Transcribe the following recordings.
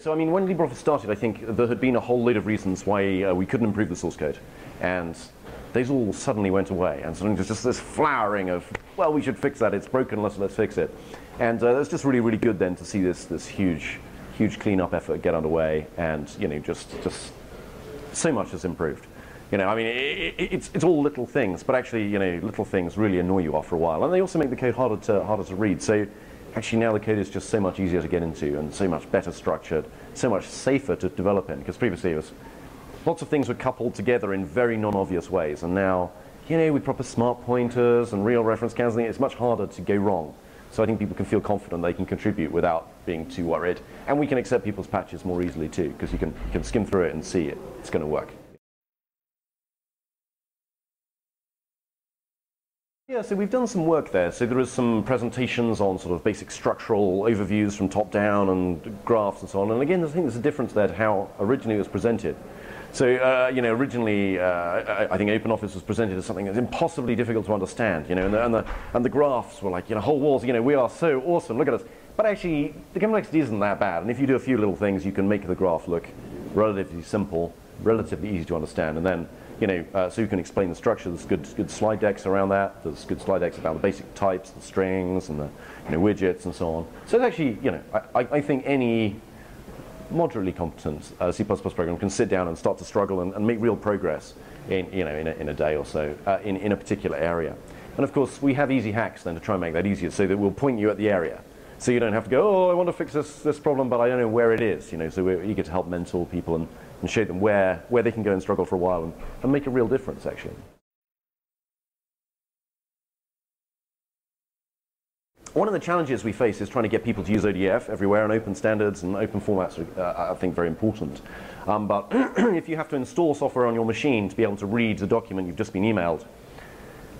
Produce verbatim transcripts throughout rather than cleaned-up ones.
So, I mean, when LibreOffice started, I think there had been a whole load of reasons why uh, we couldn't improve the source code. And these all suddenly went away. And suddenly there's just this flowering of, well, we should fix that. It's broken, let's, let's fix it. And uh, that's just really, really good then to see this, this huge, huge cleanup effort get underway. And, you know, just, just so much has improved. You know, I mean, it, it, it's, it's all little things. But actually, you know, little things really annoy you after a while. And they also make the code harder to, harder to read. So, actually, now the code is just so much easier to get into and so much better structured, so much safer to develop in. Because previously, it was lots of things were coupled together in very non-obvious ways. And now, you know, with proper smart pointers and real reference cancelling, it's much harder to go wrong. So I think people can feel confident they can contribute without being too worried. And we can accept people's patches more easily, too, because you can, you can skim through it and see it. It's going to work. Yeah, so we've done some work there. So there is some presentations on sort of basic structural overviews from top down and graphs and so on. And again, I think there's a difference there to how originally it was presented. So, uh, you know, originally, uh, I think OpenOffice was presented as something that's impossibly difficult to understand, you know, and the, and the, and the graphs were like, you know, whole walls, you know, we are so awesome, look at us. But actually, the complexity isn't that bad. And if you do a few little things, you can make the graph look relatively simple, relatively easy to understand. And then, you know, uh, so you can explain the structure. There's good, good slide decks around that. There's good slide decks about the basic types, the strings, and the you know, widgets, and so on. So it's actually, you know, I, I think any moderately competent uh, C plus plus program can sit down and start to struggle and, and make real progress in, you know, in a, in a day or so uh, in, in a particular area. And of course, we have easy hacks then to try and make that easier, so that we'll point you at the area. So you don't have to go, oh, I want to fix this, this problem, but I don't know where it is. You know, so we're eager to help mentor people and, and show them where, where they can go and struggle for a while and, and make a real difference, actually. One of the challenges we face is trying to get people to use O D F everywhere, and open standards and open formats are, uh, I think, very important. Um, but if you have to install software on your machine to be able to read the document you've just been emailed,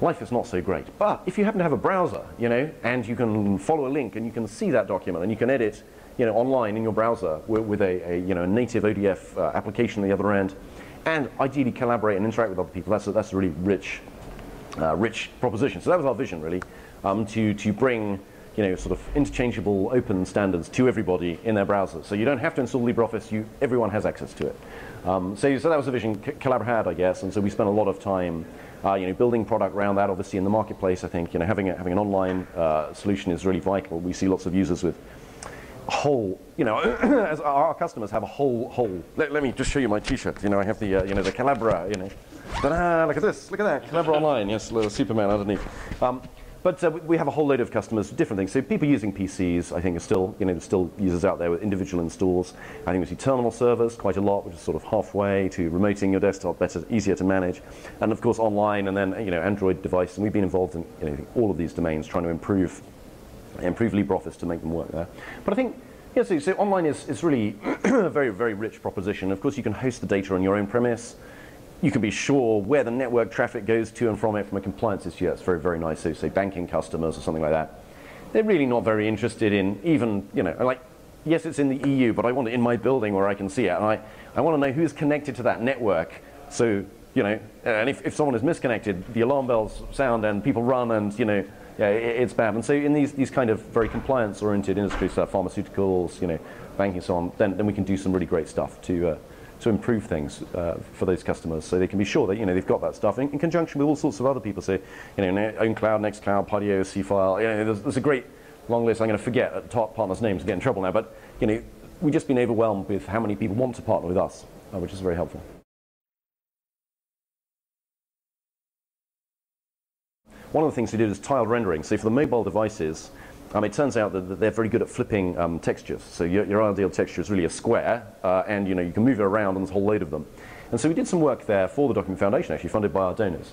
life is not so great. But if you happen to have a browser, you know, and you can follow a link and you can see that document and you can edit, you know, online in your browser with, with a, a, you know, a native O D F uh, application on the other end, and ideally collaborate and interact with other people, that's a, that's a really rich, uh, rich proposition. So that was our vision, really, um, to, to bring, you know, sort of interchangeable open standards to everybody in their browsers. So you don't have to install LibreOffice, you, everyone has access to it. Um, so, so that was the vision Collabora had, I guess, and so we spent a lot of time Uh, you know, building product around that, obviously, in the marketplace. I think, you know, having a, having an online uh, solution is really vital. We see lots of users with a whole, you know, as our customers have a whole, whole. Let, let me just show you my T-shirt. You know, I have the, uh, you know, the Collabora. You know, ta-da, look at this, look at that, Collabora Online. Yes, little Superman underneath. Um, but uh, we have a whole load of customers, different things. So people using P Cs, I think, are still, you know, there's still users out there with individual installs. I think we see terminal servers quite a lot, which is sort of halfway to remoting your desktop, better, easier to manage. And of course, online, and then, you know, Android device. And we've been involved in, you know, all of these domains, trying to improve, improve LibreOffice to make them work there. But I think, yeah, so, so online is, is really a very, very rich proposition. Of course, you can host the data on your own premise. You can be sure where the network traffic goes to and from it from a compliance issue. That's very, very nice. So, say, banking customers or something like that. They're really not very interested in even, you know, like, yes, it's in the E U, but I want it in my building where I can see it. And I, I want to know who's connected to that network. So, you know, and if, if someone is misconnected, the alarm bells sound and people run and, you know, yeah, it, it's bad. And so in these, these kind of very compliance-oriented industries, like pharmaceuticals, you know, banking and so on, then, then we can do some really great stuff to uh, to improve things uh, for those customers, so they can be sure that, you know, they've got that stuff in, in conjunction with all sorts of other people. So, you know, OwnCloud, NextCloud, Partio, C-File, you know, there's, there's a great long list. I'm going to forget at the top partners' names and get in trouble now, but, you know, we've just been overwhelmed with how many people want to partner with us, uh, which is very helpful. One of the things we did is tiled rendering. So for the mobile devices, Um, it turns out that they're very good at flipping um, textures. So your, your ideal texture is really a square, uh, and you know, you can move it around, and there's a whole load of them. And so we did some work there for the Document Foundation, actually funded by our donors,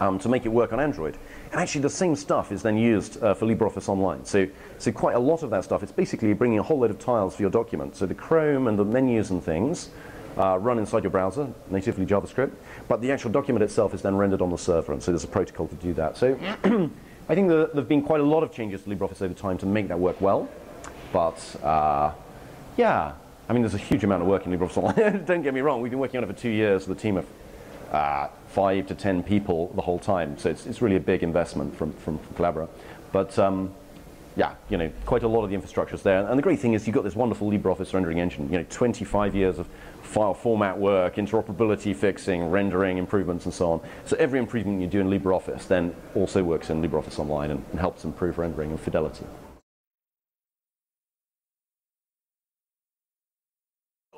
um, to make it work on Android. And actually, the same stuff is then used uh, for LibreOffice Online. So, so quite a lot of that stuff, it's basically bringing a whole load of tiles for your document. So the Chrome and the menus and things uh, run inside your browser, natively JavaScript, but the actual document itself is then rendered on the server, and so there's a protocol to do that. So I think there have been quite a lot of changes to LibreOffice over time to make that work well. But, uh, yeah, I mean, there's a huge amount of work in LibreOffice Online. Don't get me wrong, we've been working on it for two years with a team of uh, five to ten people the whole time. So it's, it's really a big investment from, from, from Collabora. But, um, yeah, you know, quite a lot of the infrastructure's there. And the great thing is you've got this wonderful LibreOffice rendering engine, you know, twenty-five years of file format work, interoperability fixing, rendering improvements and so on. So every improvement you do in LibreOffice then also works in LibreOffice Online and, and helps improve rendering and fidelity.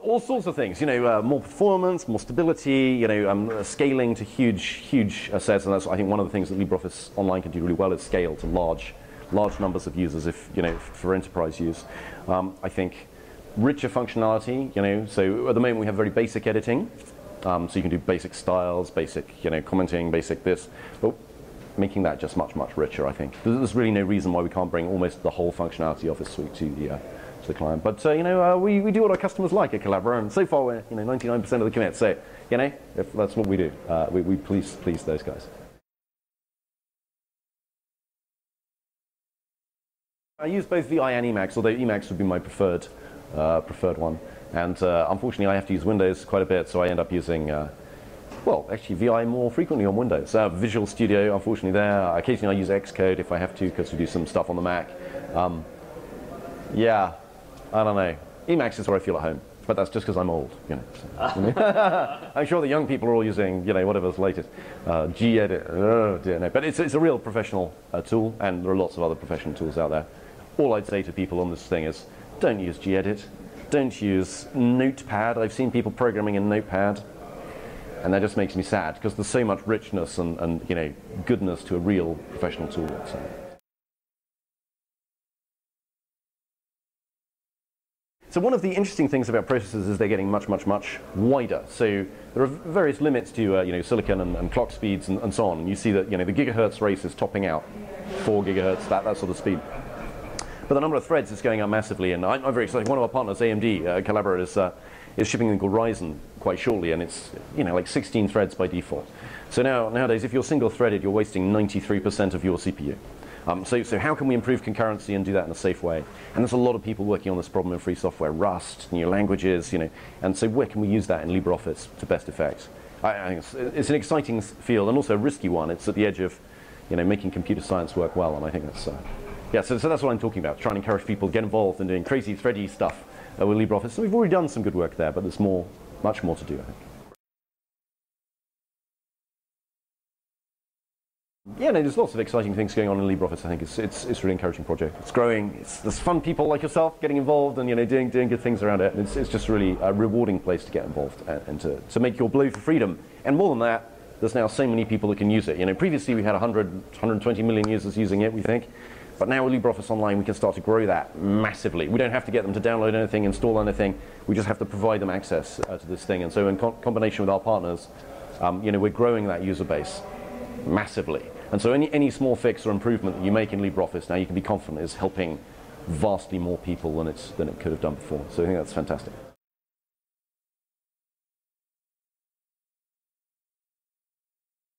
All sorts of things, you know, uh, more performance, more stability, you know, um, uh, scaling to huge, huge uh, sets. And that's, I think, one of the things that LibreOffice Online can do really well is scale to large, large numbers of users, if, you know, for enterprise use. Um, I think richer functionality, you know, so at the moment we have very basic editing. Um, so you can do basic styles, basic, you know, commenting, basic this. But making that just much, much richer, I think. There's really no reason why we can't bring almost the whole functionality of this suite to the uh, the client. But uh, you know, uh, we, we do what our customers like at Collabora, and so far we're, you know, ninety-nine percent of the commits. So, you know, if that's what we do. Uh, we we please, please those guys. I use both V I and Emacs, although Emacs would be my preferred, uh, preferred one. And uh, unfortunately, I have to use Windows quite a bit, so I end up using, uh, well, actually V I more frequently on Windows. Uh, Visual Studio, unfortunately, there. Occasionally, I use Xcode if I have to, because we do some stuff on the Mac. Um, yeah. I don't know. Emacs is where I feel at home, but that's just because I'm old, you know. So. I'm sure the young people are all using, you know, whatever's latest. Uh, Gedit, oh dear, no. But it's, it's a real professional uh, tool, and there are lots of other professional tools out there. All I'd say to people on this thing is, don't use Gedit, don't use Notepad. I've seen people programming in Notepad, and that just makes me sad, because there's so much richness and, and, you know, goodness to a real professional tool. So. So one of the interesting things about processors is they're getting much, much, much wider. So there are various limits to uh, you know, silicon and, and clock speeds and, and so on. You see that, you know, the gigahertz race is topping out, four gigahertz, that, that sort of speed. But the number of threads is going up massively, and I'm, I'm very excited. One of our partners, A M D, uh, Collabora, is, uh, is shipping them called Ryzen quite shortly, and it's, you know, like sixteen threads by default. So now, nowadays, if you're single-threaded, you're wasting ninety-three percent of your C P U. Um, so, so how can we improve concurrency and do that in a safe way? And there's a lot of people working on this problem in free software, Rust, new languages, you know. And so where can we use that in LibreOffice to best effect? I, I think it's, it's an exciting field, and also a risky one. It's at the edge of, you know, making computer science work well, and I think that's, uh, yeah, so, so that's what I'm talking about, trying to encourage people to get involved in doing crazy, thready stuff uh, with LibreOffice. So we've already done some good work there, but there's more, much more to do, I think. Yeah, no, there's lots of exciting things going on in LibreOffice. I think it's it's it's a really encouraging project. It's growing. It's, there's fun people like yourself getting involved and, you know, doing doing good things around it. And it's it's just really a rewarding place to get involved and, and to to make your blow for freedom. And more than that, there's now so many people that can use it. You know, previously we had one hundred, one hundred twenty million users using it, we think, but now with LibreOffice Online we can start to grow that massively. We don't have to get them to download anything, install anything. We just have to provide them access uh, to this thing. And so in co combination with our partners, um, you know, we're growing that user base massively. And so any, any small fix or improvement that you make in LibreOffice now, you can be confident is helping vastly more people than, it's, than it could have done before. So I think that's fantastic.